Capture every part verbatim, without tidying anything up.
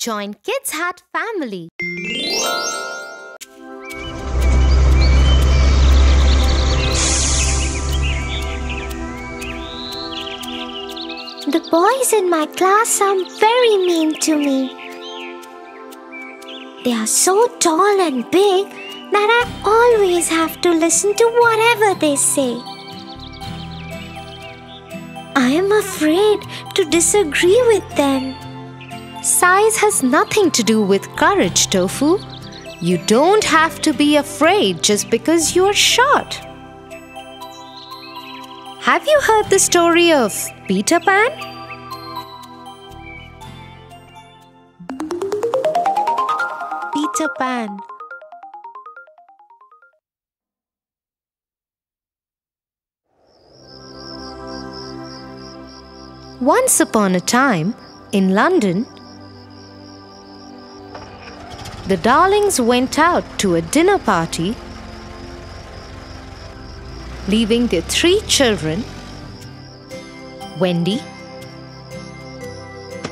Join Kids Hat family. The boys in my class sound very mean to me. They are so tall and big that I always have to listen to whatever they say. I am afraid to disagree with them. Size has nothing to do with courage, Tofu. You don't have to be afraid just because you are short. Have you heard the story of Peter Pan? Peter Pan. Once upon a time, in London, the Darlings went out to a dinner party, leaving their three children, Wendy,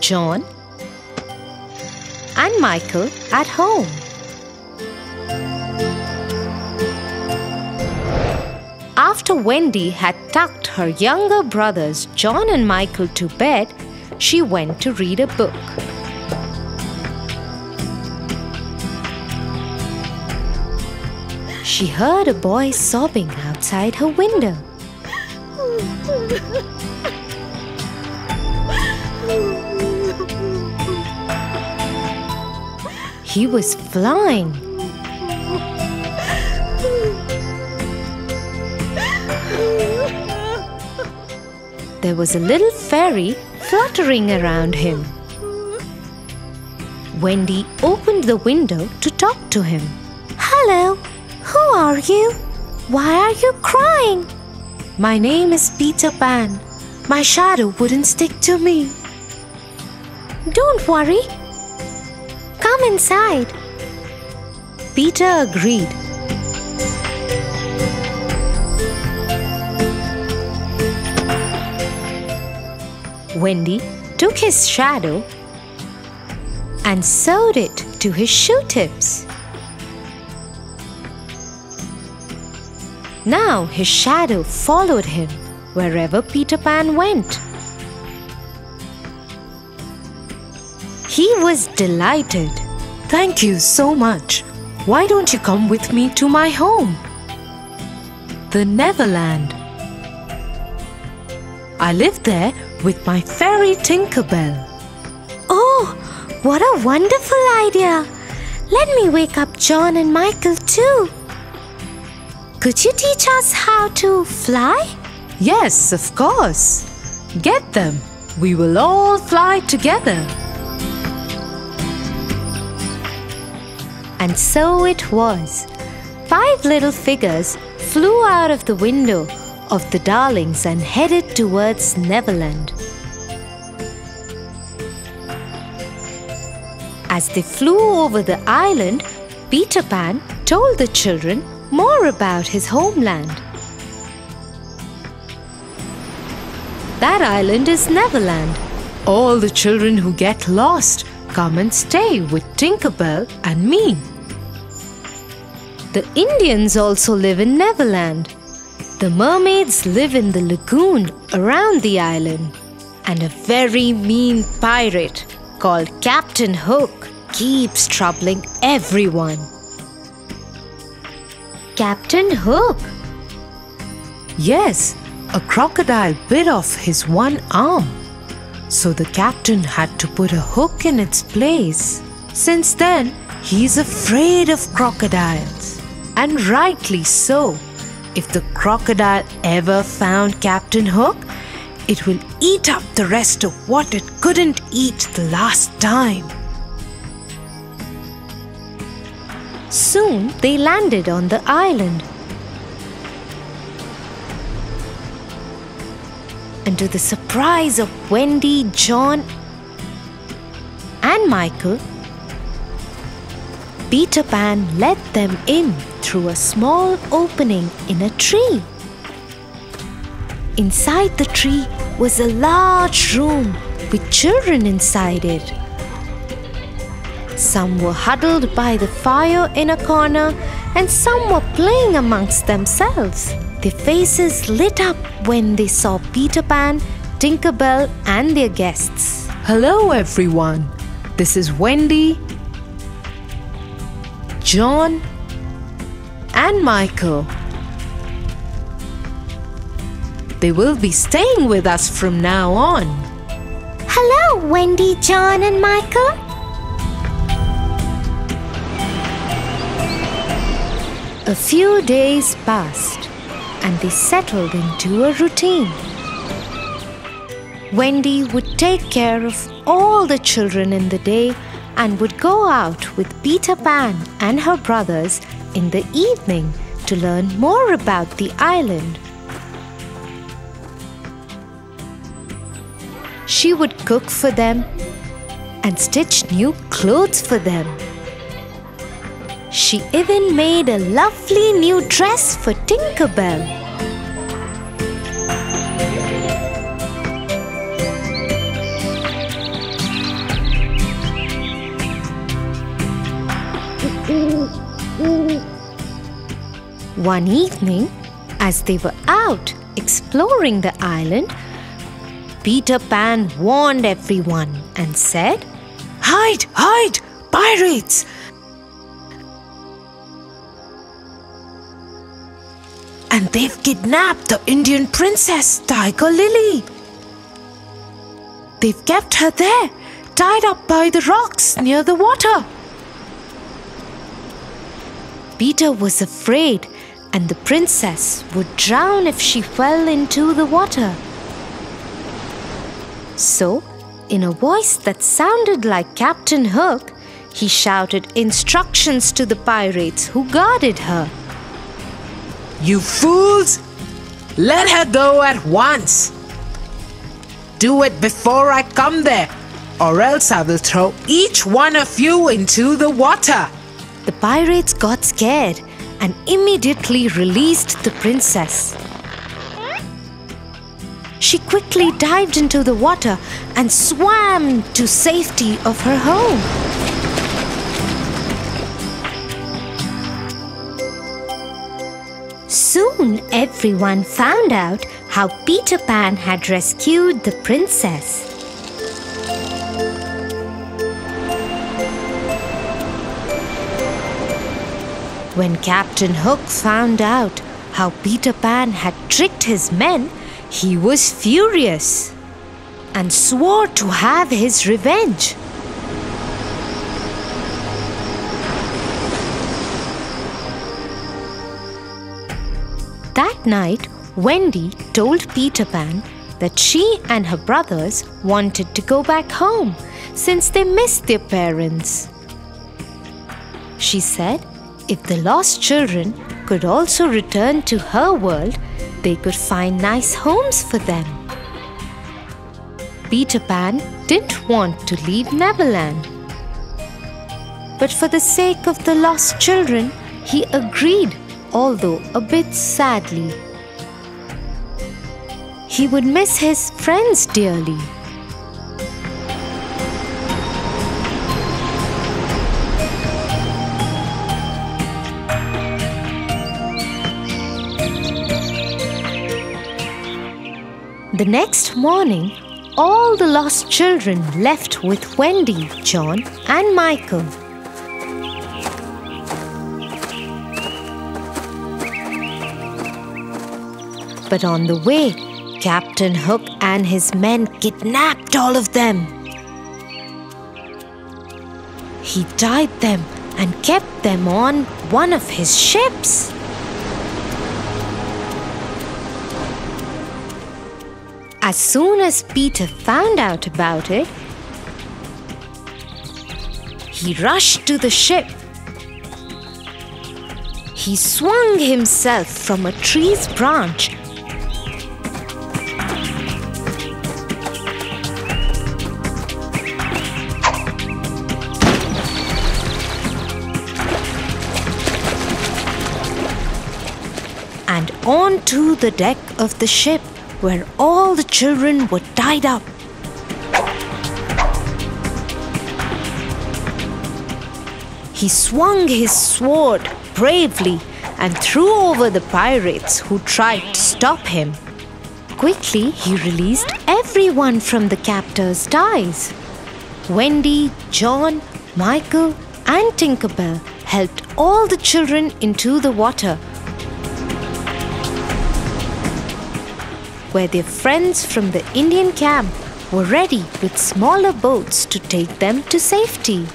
John, and Michael at home. After Wendy had tucked her younger brothers, John and Michael, to bed, she went to read a book. She heard a boy sobbing outside her window. He was flying. There was a little fairy fluttering around him. Wendy opened the window to talk to him. Hello. Who are you? Why are you crying? My name is Peter Pan. My shadow wouldn't stick to me. Don't worry. Come inside. Peter agreed. Wendy took his shadow and sewed it to his shoe tips. Now his shadow followed him wherever Peter Pan went. He was delighted. Thank you so much. Why don't you come with me to my home? The Neverland. I live there with my fairy Tinker Bell. Oh, what a wonderful idea. Let me wake up John and Michael too. Could you teach us how to fly? Yes, of course. Get them. We will all fly together. And so it was. Five little figures flew out of the window of the Darlings and headed towards Neverland. As they flew over the island, Peter Pan told the children more about his homeland. That island is Neverland. All the children who get lost come and stay with Tinker Bell and me. The Indians also live in Neverland. The mermaids live in the lagoon around the island. And a very mean pirate called Captain Hook keeps troubling everyone. Captain Hook? Yes, a crocodile bit off his one arm. So the captain had to put a hook in its place. Since then, he's afraid of crocodiles. And rightly so. If the crocodile ever found Captain Hook, it will eat up the rest of what it couldn't eat the last time. Soon they landed on the island. And to the surprise of Wendy, John, and Michael, Peter Pan let them in through a small opening in a tree. Inside the tree was a large room with children inside it. Some were huddled by the fire in a corner, and some were playing amongst themselves. Their faces lit up when they saw Peter Pan, Tinker Bell, and their guests. Hello everyone, this is Wendy, John, and Michael. They will be staying with us from now on. Hello Wendy, John, and Michael. A few days passed and they settled into a routine. Wendy would take care of all the children in the day and would go out with Peter Pan and her brothers in the evening to learn more about the island. She would cook for them and stitch new clothes for them. She even made a lovely new dress for Tinker Bell. One evening, as they were out exploring the island, Peter Pan warned everyone and said, "Hide, hide, pirates!" And they've kidnapped the Indian princess, Tiger Lily. They've kept her there, tied up by the rocks near the water. Peter was afraid, and the princess would drown if she fell into the water. So, in a voice that sounded like Captain Hook, he shouted instructions to the pirates who guarded her. "You fools! Let her go at once! Do it before I come there, or else I will throw each one of you into the water!" The pirates got scared and immediately released the princess. She quickly dived into the water and swam to safety of her home. Soon everyone found out how Peter Pan had rescued the princess. When Captain Hook found out how Peter Pan had tricked his men, he was furious and swore to have his revenge. That night, Wendy told Peter Pan that she and her brothers wanted to go back home since they missed their parents. She said if the lost children could also return to her world, they could find nice homes for them. Peter Pan didn't want to leave Neverland, but for the sake of the lost children, he agreed, although a bit sadly. He would miss his friends dearly. The next morning, all the lost children left with Wendy, John, and Michael. But on the way, Captain Hook and his men kidnapped all of them. He tied them and kept them on one of his ships. As soon as Peter found out about it, he rushed to the ship. He swung himself from a tree's branch and onto the deck of the ship, where all the children were tied up. He swung his sword bravely and threw over the pirates who tried to stop him. Quickly, he released everyone from the captors' ties. Wendy, John, Michael and Tinker Bell helped all the children into the water, where their friends from the Indian camp were ready with smaller boats to take them to safety.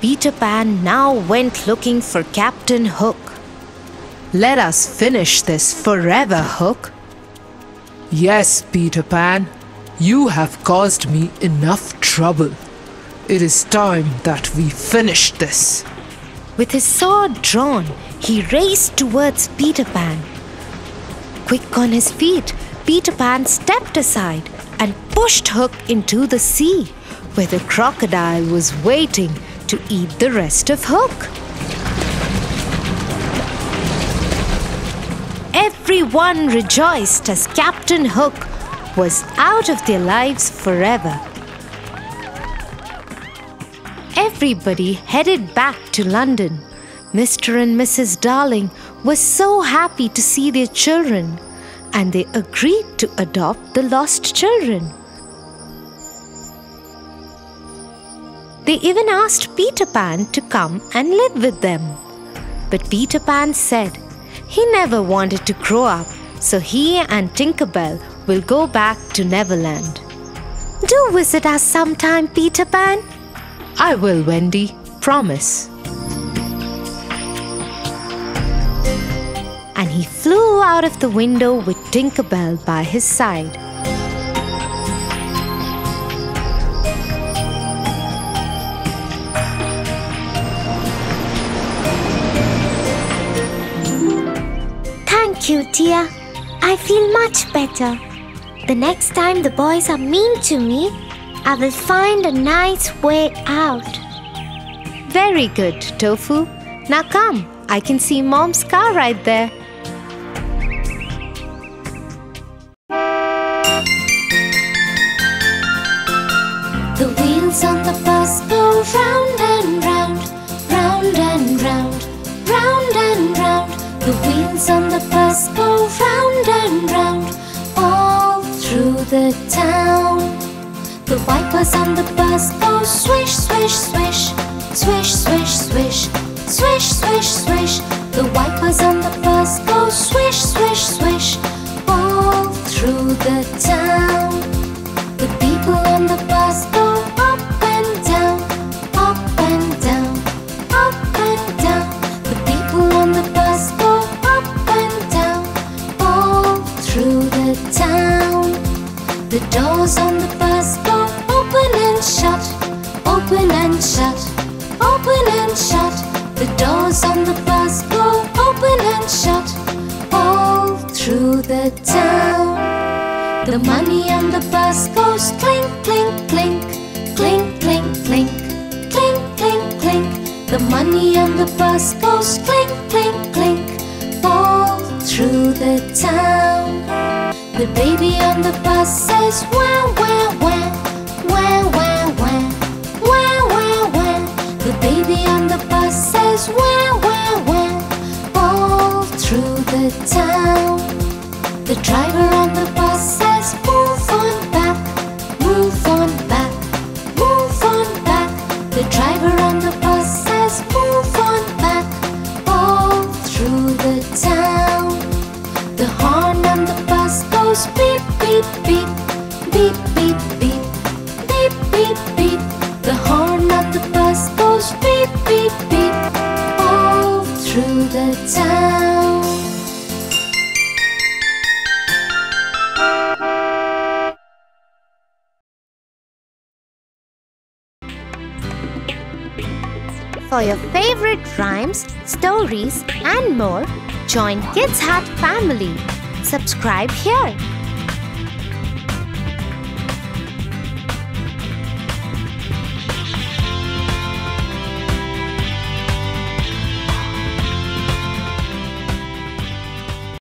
Peter Pan now went looking for Captain Hook. Let us finish this forever, Hook. Yes, Peter Pan, you have caused me enough trouble. It is time that we finish this. With his sword drawn, he raced towards Peter Pan. Quick on his feet, Peter Pan stepped aside and pushed Hook into the sea, where the crocodile was waiting to eat the rest of Hook. Everyone rejoiced as Captain Hook was out of their lives forever. Everybody headed back to London. Mister and Missus Darling were so happy to see their children, and they agreed to adopt the lost children. They even asked Peter Pan to come and live with them. But Peter Pan said he never wanted to grow up, so he and Tinker Bell will go back to Neverland. Do visit us sometime, Peter Pan. I will, Wendy. Promise. And he flew out of the window with Tinker Bell by his side. Thank you, Tia. I feel much better. The next time the boys are mean to me, I will find a nice way out. Very good, Tofu. Now come, I can see Mom's car right there. The wheels on the bus go round and round, round and round, round and round. The wheels on the bus go round and round, all through the town. The wipers on the bus go swish, swish, swish, swish, swish, swish, swish, swish, swish. The wipers on the bus go swish, swish, swish, all through the town. The people on the bus go up and down, up and down, up and down. The people on the bus go up and down, all through the town. The doors on the bus go open and shut, open and shut, open and shut. The doors on the bus go open and shut, all through the town. The money on the bus goes clink, clink, clink, clink, clink, clink, clink, clink, clink. The money on the bus goes clink, clink, clink, all through the town. The baby on the bus says wah, wah, wah, wah, wah, wah, wah, wah, wah. The baby on the bus says wah, wah, wah, all through the town. The driver on the bus says move on back, move on back, move on back. The driver on the bus says move on back, all through the town. The horn on the bus goes beep, beep, beep, beep, beep, beep. Beep, beep, the horn of the bus goes beep, beep, beep, all through the town. For your favorite rhymes, stories and more, join Kids Heart Family. Subscribe here.